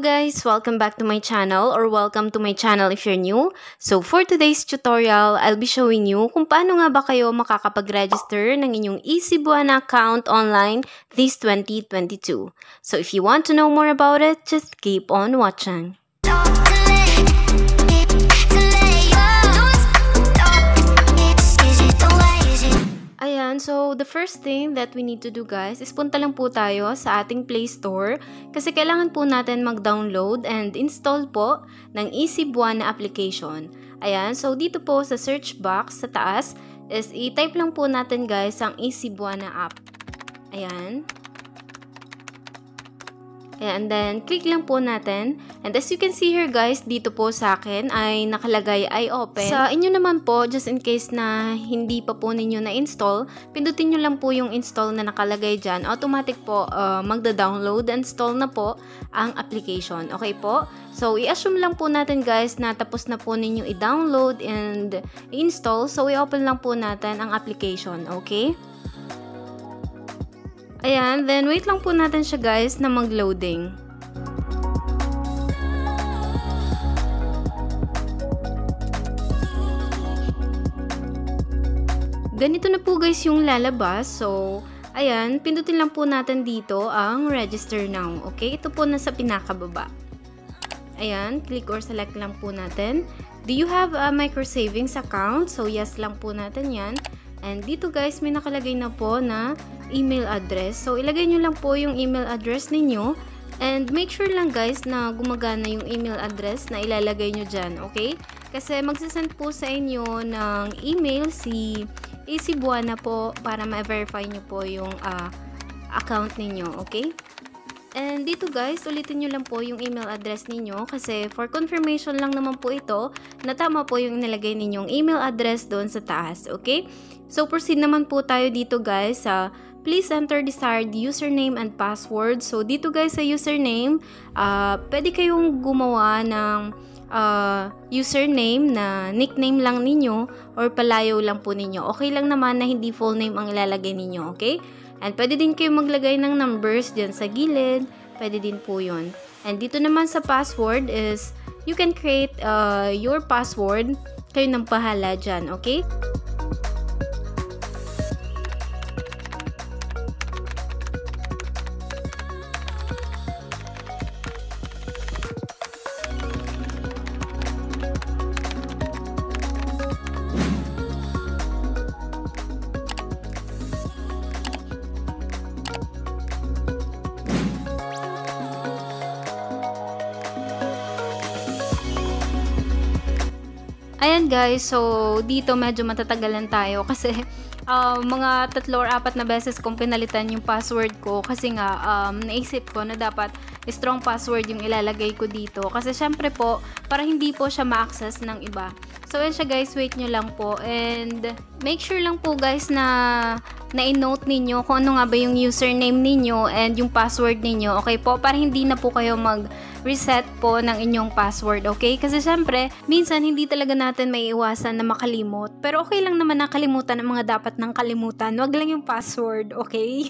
Hello guys! Welcome back to my channel or welcome to my channel if you're new. So for today's tutorial, I'll be showing you kung paano nga ba kayo makakapag-register ng inyong eCebuana account online this 2022. So if you want to know more about it, just keep on watching. So, the first thing that we need to do guys is punta lang po tayo sa ating Play Store kasi kailangan po natin mag-download and install po ng eCebuana application. Ayan, so dito po sa search box sa taas is i-type lang po natin guys ang eCebuana app. Ayan. And then, click lang po natin. And as you can see here guys, dito po sa akin ay nakalagay I open. Sa inyo naman po, just in case na hindi pa po ninyo na-install, pindutin nyo lang po yung install na nakalagay dyan. Automatic po, magda-download, install na po ang application. Okay po? So, i-assume lang po natin guys na tapos na po ninyo i-download and i-install. So, i-open lang po natin ang application. Okay? Ayan, then wait lang po natin siya guys na mag-loading. Ganito na po guys yung lalabas. So, ayan, pindutin lang po natin dito ang register now. Okay, ito po nasa pinakababa. Ayan, click or select lang po natin. Do you have a microsavings account? So, yes lang po natin yan. And dito guys, may nakalagay na po na email address. So, ilagay nyo lang po yung email address ninyo. And make sure lang guys na gumagana yung email address na ilalagay nyo dyan. Okay? Kasi magsasend po sa inyo ng email si eCebuana po para ma-verify nyo po yung account ninyo. Okay? And dito guys, ulitin nyo lang po yung email address ninyo kasi for confirmation lang naman po ito na tama po yung inilagay ninyong email address doon sa taas, okay? So proceed naman po tayo dito guys sa please enter desired username and password. So dito guys sa username, pwede kayong gumawa ng username na nickname lang ninyo or palayo lang po ninyo. Okay lang naman na hindi full name ang ilalagay ninyo, okay? And pwede din kayo maglagay ng numbers dyan sa gilid. Pwede din po yun. And dito naman sa password is, you can create your password. Kayo nang pahala dyan, okay? Ayan guys, so dito medyo matatagalan tayo kasi mga 3 or 4 na beses kong pinalitan yung password ko kasi nga naisip ko na dapat strong password yung ilalagay ko dito kasi syempre po, para hindi po siya ma-access ng iba. So ayan siya guys, wait nyo lang po and make sure lang po guys na i-note ninyo kung ano nga ba yung username ninyo and yung password ninyo, okay po? Para hindi na po kayo mag-reset po ng inyong password, okay? Kasi syempre, minsan hindi talaga natin may iwasan na makalimot. Pero okay lang naman nakalimutan ang mga dapat nang kalimutan. Wag lang yung password, okay?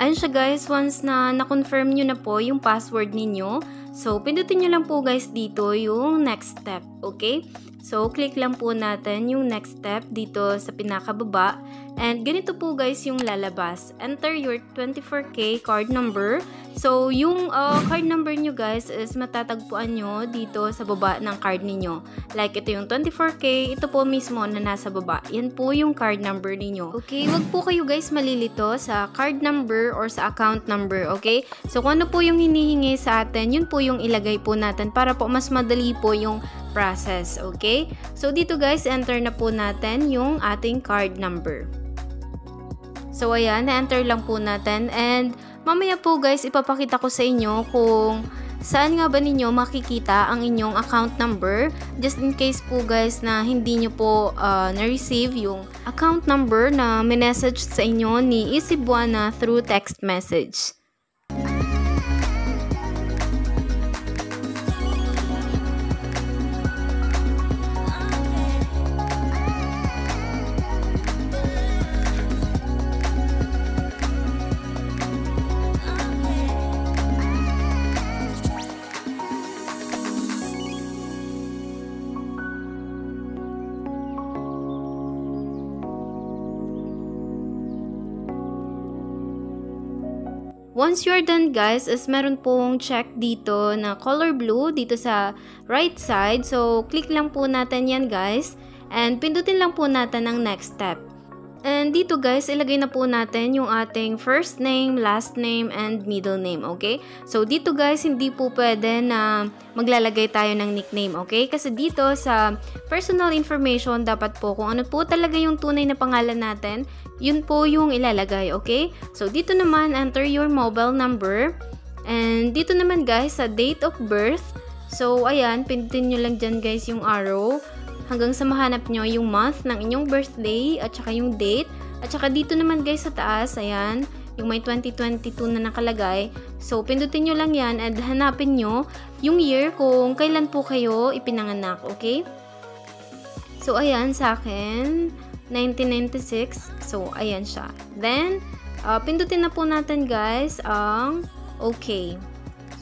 Ayan siya guys, once na na-confirm nyo na po yung password ninyo, so pindutin nyo lang po guys dito yung next step, okay? So click lang po natin yung next step dito sa pinakababa and ganito po guys yung lalabas. Enter your 24K card number. So yung card number nyo guys is matatagpuan nyo dito sa baba ng card ninyo. Like ito yung 24K, ito po mismo na nasa baba. Yan po yung card number ninyo. Okay, wag po kayo guys malilito sa card number or sa account number, okay? So kung ano po yung hinihingi sa atin, yun po yung ilagay po natin para po mas madali po yung process, okay? So dito guys, enter na po natin yung ating card number. So ayan, na-enter lang po natin and mamaya po guys, ipapakita ko sa inyo kung saan nga ba ninyo makikita ang inyong account number just in case po guys na hindi nyo po na-receive yung account number na minessage sa inyo ni eCebuana through text message. Once you're done guys, is meron pong check dito na color blue dito sa right side. So, click lang po natin yan guys. And pindutin lang po natin ang next step. And dito guys, ilagay na po natin yung ating first name, last name, and middle name, okay? So dito guys, hindi po pwede na maglalagay tayo ng nickname, okay? Kasi dito sa personal information, dapat po kung ano po talaga yung tunay na pangalan natin, yun po yung ilalagay, okay? So dito naman, enter your mobile number. And dito naman guys, sa date of birth. So ayan, pindutin nyo lang dyan guys yung arrow. Hanggang sa mahanap nyo yung month ng inyong birthday at saka yung date. At saka dito naman guys sa taas, ayan, yung may 2022 na nakalagay. So, pindutin nyo lang yan at hanapin nyo yung year kung kailan po kayo ipinanganak, okay? So, ayan sa akin, 1996. So, ayan siya. Then, pindutin na po natin guys ang okay.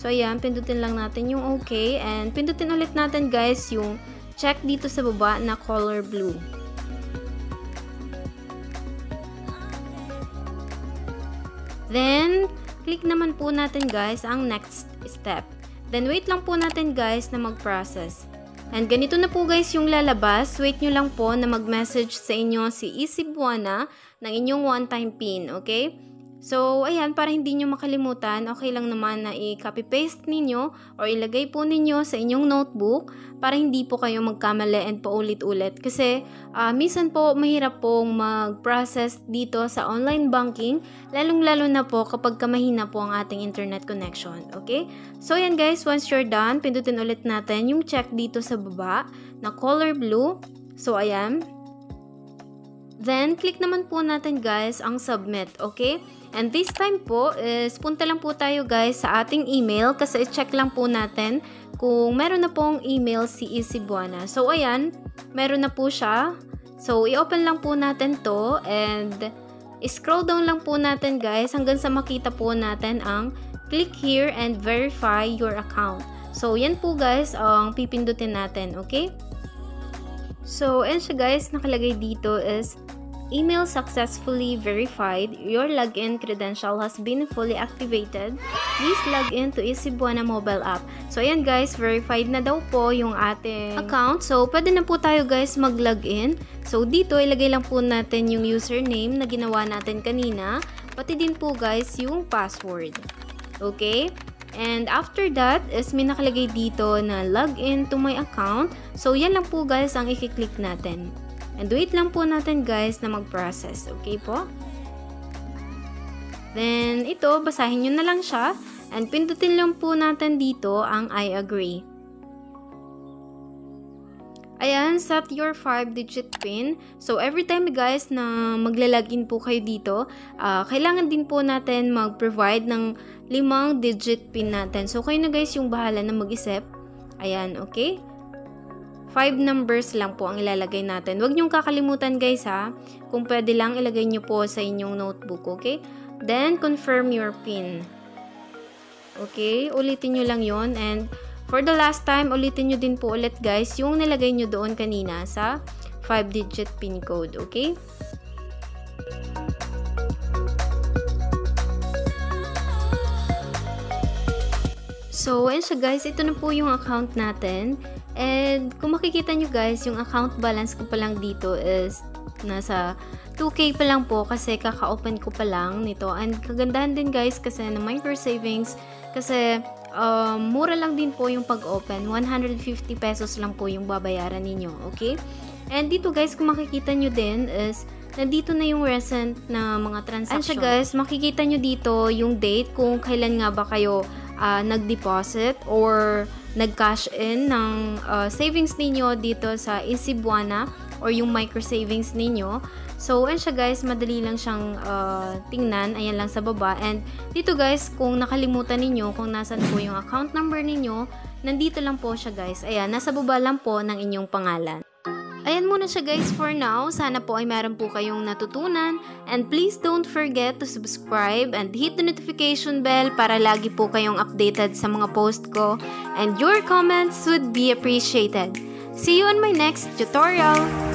So, ayan, pindutin lang natin yung okay. And, pindutin ulit natin guys yung check dito sa baba na color blue. Then, click naman po natin guys ang next step. Then, wait lang po natin guys na mag-process. And ganito na po guys yung lalabas. Wait nyo lang po na mag-message sa inyo si eCebuana ng inyong one-time pin, okay? So, ayan, para hindi nyo makalimutan, okay lang naman na i-copy-paste ninyo or ilagay po ninyo sa inyong notebook para hindi po kayo magkamali and paulit-ulit. Kasi, minsan po, mahirap pong mag-process dito sa online banking, lalong-lalo na po kapag kamahina po ang ating internet connection, okay? So, ayan guys, once you're done, pindutin ulit natin yung check dito sa baba na color blue. So, ayan. Then, click naman po natin guys ang submit, okay? And this time po, is punta lang po tayo guys sa ating email kasi i-check lang po natin kung meron na pong email si eCebuana. So, ayan, meron na po siya. So, i-open lang po natin to and scroll down lang po natin guys hanggang sa makita po natin ang click here and verify your account. So, yan po guys ang pipindutin natin, okay? So, and siya guys, nakalagay dito is email successfully verified. Your login credential has been fully activated. Please log in to eCebuana mobile app. So, ayan guys, verified na daw po yung ating account. So, pwede na po tayo guys mag-login. So, dito ilagay lang po natin yung username na ginawa natin kanina. Pati din po guys yung password. Okay? And after that, is may nakalagay dito na log in to my account. So, yan lang po guys ang i-click natin. And wait lang po natin guys na mag-process. Okay po? Then, ito, basahin nyo na lang siya. And pindutin lang po natin dito ang I agree. Ayan, set your 5-digit PIN. So, every time guys na maglalagin po kayo dito, kailangan din po natin mag-provide ng 5-digit PIN natin. So, kayo na guys yung bahala na mag-isip. Ayan, okay? 5 numbers lang po ang ilalagay natin. Huwag nyong kakalimutan guys ha. Kung pwede lang ilagay nyo po sa inyong notebook, okay? Then, confirm your PIN. Okay? Ulitin nyo lang yon. And for the last time, ulitin nyo din po ulit guys yung nilagay nyo doon kanina sa 5-digit PIN code, okay? So, and siya guys, ito na po yung account natin. And kung makikita nyo guys, yung account balance ko pa lang dito is nasa 2K pa lang po kasi kaka-open ko pa lang nito. And kagandahan din guys kasi na microsavings kasi mura lang din po yung pag-open. 150 pesos lang po yung babayaran ninyo, okay? And dito guys, kung makikita nyo din is nandito na yung recent na mga transaction. And siya guys, makikita nyo dito yung date kung kailan nga ba kayo nag-deposit or nag-cash in ng savings ninyo dito sa eCebuana or yung micro-savings ninyo. So, ayan siya guys, madali lang siyang tingnan. Ayan lang sa baba. And dito guys, kung nakalimutan ninyo kung nasan po yung account number ninyo, nandito lang po siya guys. Ayan, nasa baba lang po ng inyong pangalan. Ayan muna siya guys for now. Sana po ay meron po kayong natutunan. And please don't forget to subscribe and hit the notification bell para lagi po kayong updated sa mga post ko. And your comments would be appreciated. See you on my next tutorial!